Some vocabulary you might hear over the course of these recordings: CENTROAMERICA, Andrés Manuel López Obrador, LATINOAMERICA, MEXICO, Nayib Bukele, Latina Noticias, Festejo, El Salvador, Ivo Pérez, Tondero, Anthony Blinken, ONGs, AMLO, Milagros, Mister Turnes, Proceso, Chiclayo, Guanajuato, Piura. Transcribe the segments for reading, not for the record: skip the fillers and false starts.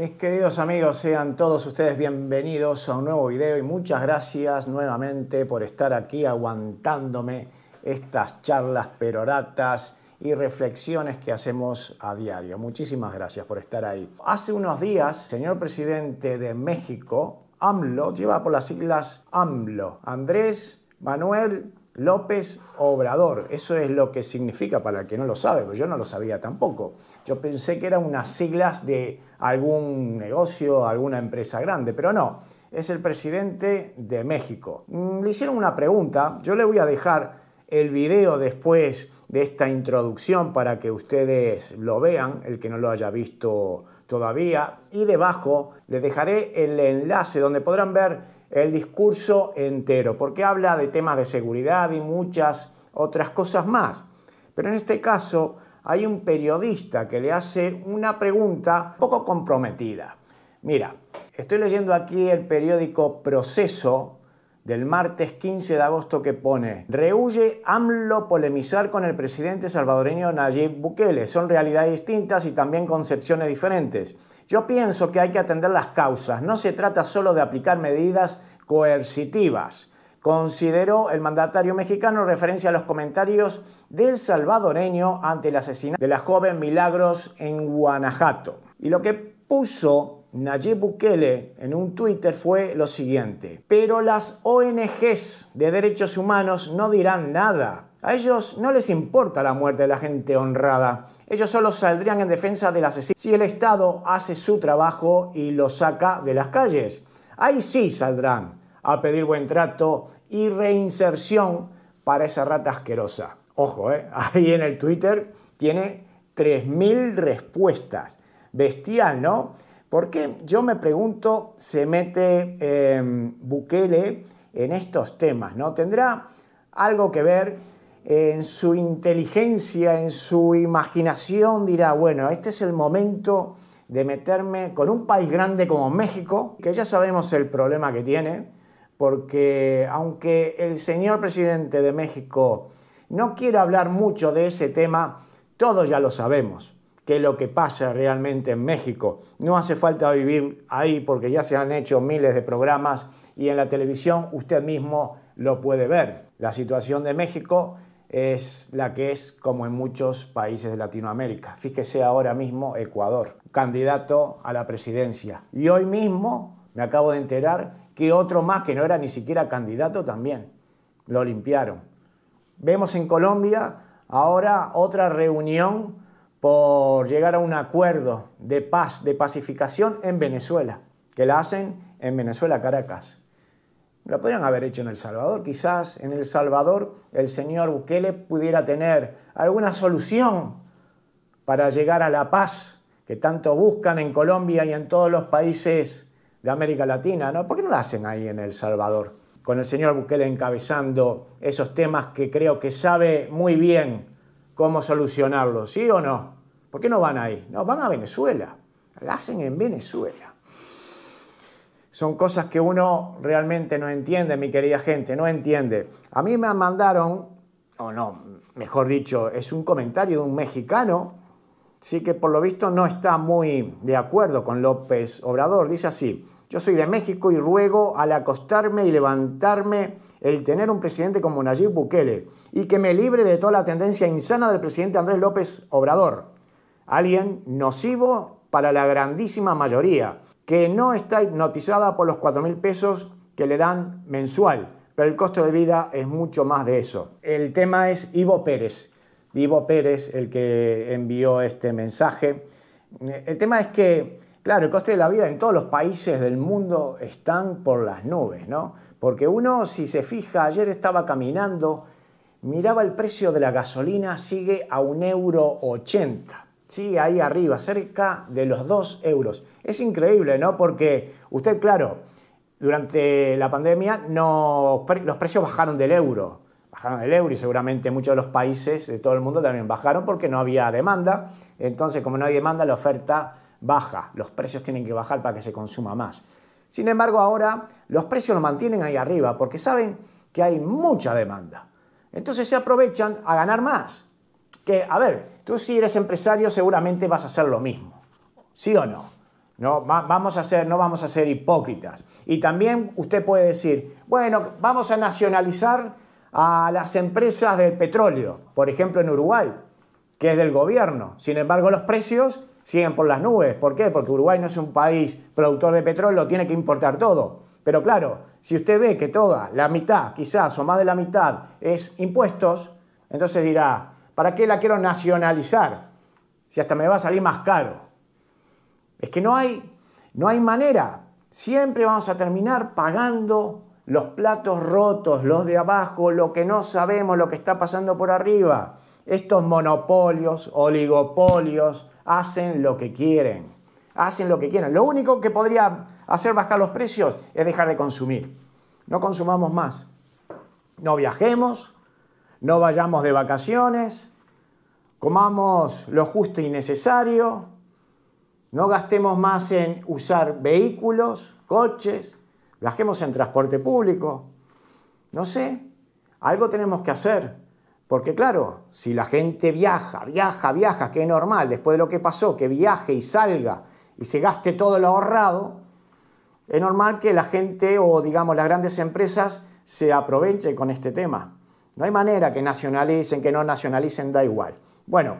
Mis queridos amigos, sean todos ustedes bienvenidos a un nuevo video y muchas gracias nuevamente por estar aquí aguantándome estas charlas peroratas y reflexiones que hacemos a diario. Muchísimas gracias por estar ahí. Hace unos días, el señor presidente de México, AMLO, lleva por las siglas AMLO, Andrés Manuel López Obrador. Eso es lo que significa para el que no lo sabe, pero yo no lo sabía tampoco. Yo pensé que eran unas siglas de algún negocio, alguna empresa grande, pero no. Es el presidente de México. Le hicieron una pregunta. Yo le voy a dejar el video después de esta introducción para que ustedes lo vean, el que no lo haya visto todavía. Y debajo les dejaré el enlace donde podrán ver el discurso entero, porque habla de temas de seguridad y muchas otras cosas más. Pero en este caso hay un periodista que le hace una pregunta poco comprometida. Mira, estoy leyendo aquí el periódico Proceso del martes 15 de agosto que pone: rehuye AMLO polemizar con el presidente salvadoreño Nayib Bukele. Son realidades distintas y también concepciones diferentes. Yo pienso que hay que atender las causas. No se trata solo de aplicar medidas coercitivas, consideró el mandatario mexicano, referencia a los comentarios del salvadoreño ante el asesinato de la joven Milagros en Guanajuato. Y lo que puso Nayib Bukele en un Twitter fue lo siguiente: pero las ONGs de derechos humanos no dirán nada. A ellos no les importa la muerte de la gente honrada. Ellos solo saldrían en defensa del asesino si el Estado hace su trabajo y lo saca de las calles. Ahí sí saldrán a pedir buen trato y reinserción para esa rata asquerosa. Ojo, ahí en el Twitter tiene 3000 respuestas. Bestial, ¿no? Porque yo me pregunto, se mete Bukele en estos temas, ¿no? ¿Tendrá algo que ver en su inteligencia, en su imaginación? Dirá, bueno, este es el momento de meterme con un país grande como México, que ya sabemos el problema que tiene, porque aunque el señor presidente de México no quiere hablar mucho de ese tema, todos ya lo sabemos. Que lo que pasa realmente en México. No hace falta vivir ahí porque ya se han hecho miles de programas y en la televisión usted mismo lo puede ver. La situación de México es la que es, como en muchos países de Latinoamérica. Fíjese ahora mismo Ecuador, candidato a la presidencia. Y hoy mismo me acabo de enterar que otro más que no era ni siquiera candidato también. Lo limpiaron. Vemos en Colombia ahora otra reunión por llegar a un acuerdo de paz, de pacificación en Venezuela, que la hacen en Venezuela, Caracas. Lo podrían haber hecho en El Salvador. Quizás en El Salvador el señor Bukele pudiera tener alguna solución para llegar a la paz que tanto buscan en Colombia y en todos los países de América Latina, ¿no? ¿Por qué no la hacen ahí en El Salvador? Con el señor Bukele encabezando esos temas que creo que sabe muy bien cómo solucionarlo, ¿sí o no? ¿Por qué no van ahí? No, van a Venezuela. La hacen en Venezuela. Son cosas que uno realmente no entiende, mi querida gente, no entiende. A mí me mandaron, o no, mejor dicho, es un comentario de un mexicano, sí que por lo visto no está muy de acuerdo con López Obrador. Dice así: yo soy de México y ruego al acostarme y levantarme el tener un presidente como Nayib Bukele y que me libre de toda la tendencia insana del presidente Andrés López Obrador, alguien nocivo para la grandísima mayoría, que no está hipnotizada por los 4.000 pesos que le dan mensual, pero el costo de vida es mucho más de eso. El tema es Ivo Pérez. Ivo Pérez, el que envió este mensaje. El tema es que, claro, el coste de la vida en todos los países del mundo están por las nubes, ¿no? Porque uno, si se fija, ayer estaba caminando, miraba el precio de la gasolina, sigue a 1,80 €. Sí, ahí arriba, cerca de los 2 euros. Es increíble, ¿no? Porque usted, claro, durante la pandemia no, los precios bajaron del euro. Bajaron el euro y seguramente muchos de los países de todo el mundo también bajaron porque no había demanda. Entonces, como no hay demanda, la oferta baja. Los precios tienen que bajar para que se consuma más. Sin embargo, ahora los precios los mantienen ahí arriba porque saben que hay mucha demanda. Entonces se aprovechan a ganar más. Que, a ver, tú si eres empresario seguramente vas a hacer lo mismo. ¿Sí o no? No vamos a ser, no vamos a ser hipócritas. Y también usted puede decir, bueno, vamos a nacionalizar a las empresas del petróleo, por ejemplo en Uruguay, que es del gobierno. Sin embargo, los precios siguen por las nubes. ¿Por qué? Porque Uruguay no es un país productor de petróleo, tiene que importar todo. Pero claro, si usted ve que toda, la mitad quizás o más de la mitad es impuestos, entonces dirá, ¿para qué la quiero nacionalizar? Si hasta me va a salir más caro. Es que no hay manera. Siempre vamos a terminar pagando los platos rotos, los de abajo, lo que no sabemos, lo que está pasando por arriba. Estos monopolios, oligopolios, hacen lo que quieren. Hacen lo que quieren. Lo único que podría hacer bajar los precios es dejar de consumir. No consumamos más. No viajemos, no vayamos de vacaciones, comamos lo justo y necesario. No gastemos más en usar vehículos, coches, gastemos en transporte público. No sé, algo tenemos que hacer. Porque claro, si la gente viaja, que es normal, después de lo que pasó, que viaje y salga y se gaste todo lo ahorrado, es normal que la gente o digamos las grandes empresas se aprovechen con este tema. No hay manera que nacionalicen, que no nacionalicen, da igual. Bueno,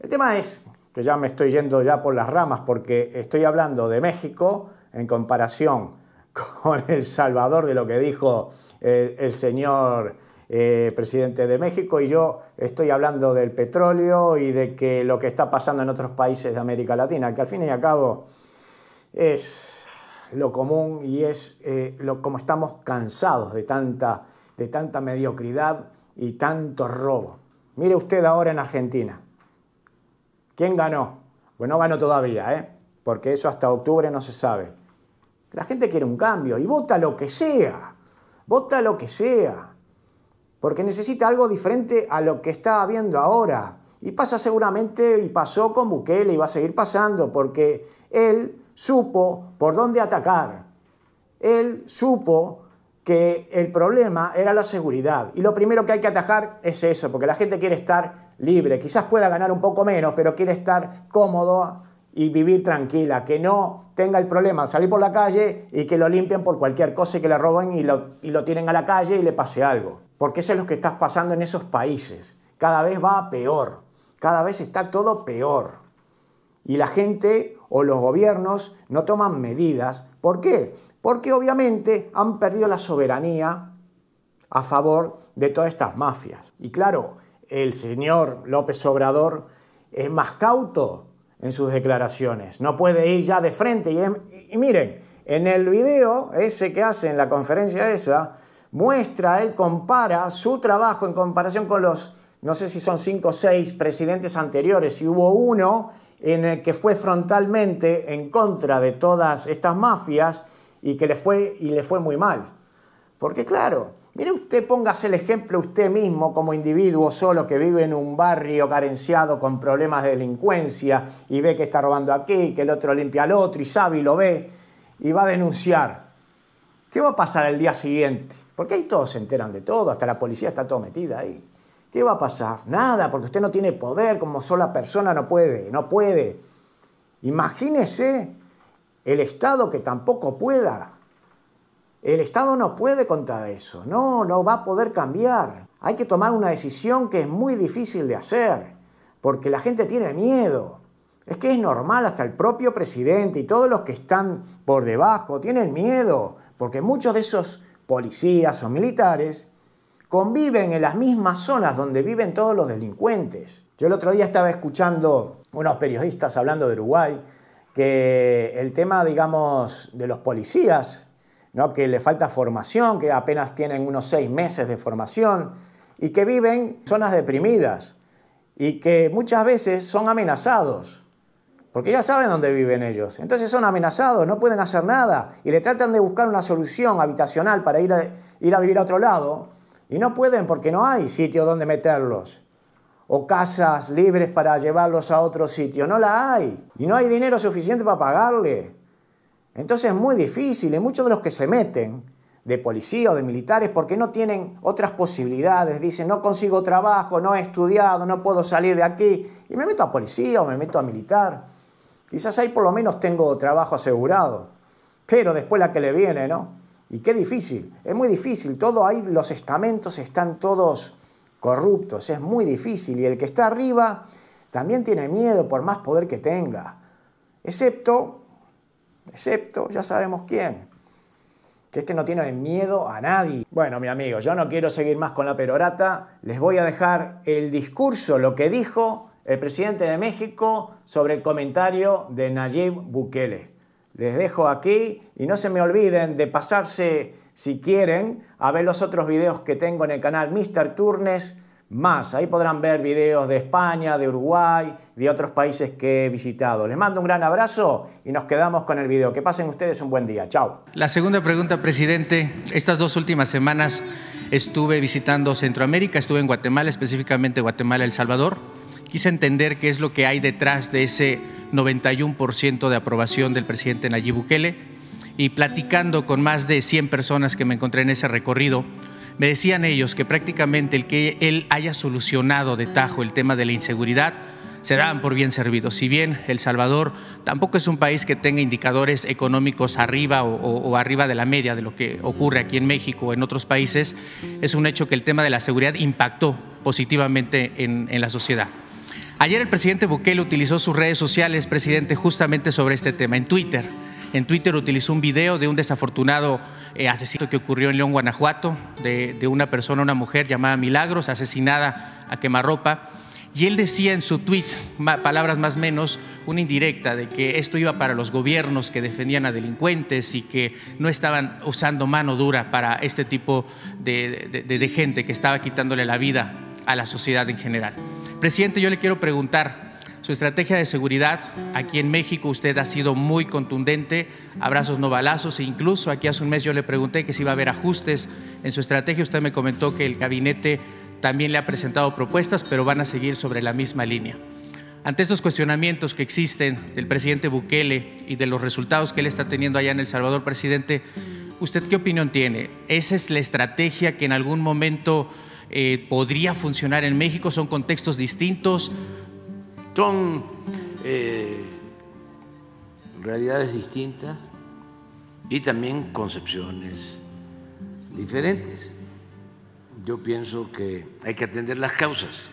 el tema es que ya me estoy yendo ya por las ramas porque estoy hablando de México en comparación con El Salvador, de lo que dijo el señor presidente de México, y yo estoy hablando del petróleo y de que lo que está pasando en otros países de América Latina, que al fin y al cabo es lo común y es como estamos cansados de tanta mediocridad y tanto robo. Mire usted ahora en Argentina. ¿Quién ganó? Pues no ganó todavía, porque eso hasta octubre no se sabe. La gente quiere un cambio y vota lo que sea. Vota lo que sea. Porque necesita algo diferente a lo que está habiendo ahora. Y pasa seguramente, y pasó con Bukele, y va a seguir pasando, porque él supo por dónde atacar. Él supo que el problema era la seguridad. Y lo primero que hay que atajar es eso, porque la gente quiere estar libre, quizás pueda ganar un poco menos, pero quiere estar cómodo y vivir tranquila, que no tenga el problema de salir por la calle y que lo limpien por cualquier cosa y que le roben y lo tiren a la calle y le pase algo. Porque eso es lo que está pasando en esos países. Cada vez va peor, cada vez está todo peor. Y la gente o los gobiernos no toman medidas. ¿Por qué? Porque obviamente han perdido la soberanía a favor de todas estas mafias. Y claro, el señor López Obrador es más cauto en sus declaraciones. No puede ir ya de frente. Y miren, en el video ese que hace en la conferencia esa, muestra, él compara su trabajo en comparación con los, no sé si son 5 o 6 presidentes anteriores, y hubo uno en el que fue frontalmente en contra de todas estas mafias y que le fue muy mal. Porque claro, mire usted, póngase el ejemplo usted mismo como individuo solo que vive en un barrio carenciado con problemas de delincuencia y ve que está robando aquí, que el otro limpia al otro y sabe y lo ve y va a denunciar. ¿Qué va a pasar el día siguiente? Porque ahí todos se enteran de todo, hasta la policía está toda metida ahí. ¿Qué va a pasar? Nada, porque usted no tiene poder, como sola persona no puede. Imagínese el Estado que tampoco pueda. El Estado no puede contra eso, no va a poder cambiar. Hay que tomar una decisión que es muy difícil de hacer, porque la gente tiene miedo. Es que es normal, hasta el propio presidente y todos los que están por debajo tienen miedo, porque muchos de esos policías o militares conviven en las mismas zonas donde viven todos los delincuentes. Yo el otro día estaba escuchando unos periodistas hablando de Uruguay, que el tema, digamos, de los policías, ¿no? Que le falta formación, que apenas tienen unos 6 meses de formación y que viven en zonas deprimidas y que muchas veces son amenazados, porque ya saben dónde viven ellos. Entonces son amenazados, no pueden hacer nada y le tratan de buscar una solución habitacional para ir a vivir a otro lado y no pueden porque no hay sitio donde meterlos o casas libres para llevarlos a otro sitio, no la hay y no hay dinero suficiente para pagarle. Entonces es muy difícil, y muchos de los que se meten de policía o de militares porque no tienen otras posibilidades, dicen no consigo trabajo, no he estudiado, no puedo salir de aquí y me meto a policía o me meto a militar. Quizás ahí por lo menos tengo trabajo asegurado, pero después la que le viene, ¿no? Y qué difícil, es muy difícil, todo ahí, los estamentos están todos corruptos, es muy difícil, y el que está arriba también tiene miedo por más poder que tenga, excepto, ya sabemos quién, que este no tiene miedo a nadie. Bueno, mi amigo, yo no quiero seguir más con la perorata, les voy a dejar el discurso, lo que dijo el presidente de México sobre el comentario de Nayib Bukele. Les dejo aquí y no se me olviden de pasarse, si quieren, a ver los otros videos que tengo en el canal Mister Turnes más. Ahí podrán ver videos de España, de Uruguay, de otros países que he visitado. Les mando un gran abrazo y nos quedamos con el video. Que pasen ustedes un buen día. Chao. La segunda pregunta, presidente. Estas dos últimas semanas estuve visitando Centroamérica, estuve en Guatemala, específicamente Guatemala, El Salvador. Quise entender qué es lo que hay detrás de ese 91% de aprobación del presidente Nayib Bukele, y platicando con más de 100 personas que me encontré en ese recorrido, me decían ellos que prácticamente el que él haya solucionado de tajo el tema de la inseguridad se daban por bien servidos. Si bien El Salvador tampoco es un país que tenga indicadores económicos arriba o arriba de la media de lo que ocurre aquí en México o en otros países, es un hecho que el tema de la seguridad impactó positivamente en la sociedad. Ayer el presidente Bukele utilizó sus redes sociales, presidente, justamente sobre este tema. En Twitter utilizó un video de un desafortunado asesinato que ocurrió en León, Guanajuato, de una persona, una mujer llamada Milagros, asesinada a quemarropa. Y él decía en su tweet, palabras más o menos, una indirecta de que esto iba para los gobiernos que defendían a delincuentes y que no estaban usando mano dura para este tipo de gente que estaba quitándole la vida a la sociedad en general. Presidente, yo le quiero preguntar, su estrategia de seguridad aquí en México, usted ha sido muy contundente, abrazos no balazos, e incluso aquí hace un mes yo le pregunté que si iba a haber ajustes en su estrategia, usted me comentó que el gabinete también le ha presentado propuestas, pero van a seguir sobre la misma línea. Ante estos cuestionamientos que existen del presidente Bukele y de los resultados que él está teniendo allá en El Salvador, presidente, ¿usted qué opinión tiene? ¿Esa es la estrategia que en algún momento podría funcionar en México? ¿Son contextos distintos? Son realidades distintas y también concepciones diferentes. Yo pienso que hay que atender las causas.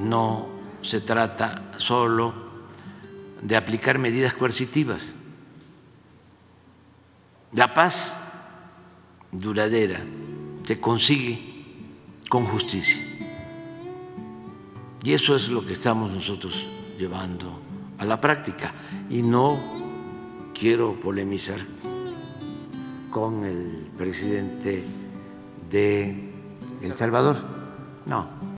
No se trata solo de aplicar medidas coercitivas. La paz duradera se consigue con justicia. Y eso es lo que estamos nosotros llevando a la práctica. Y no quiero polemizar con el presidente de El Salvador. No.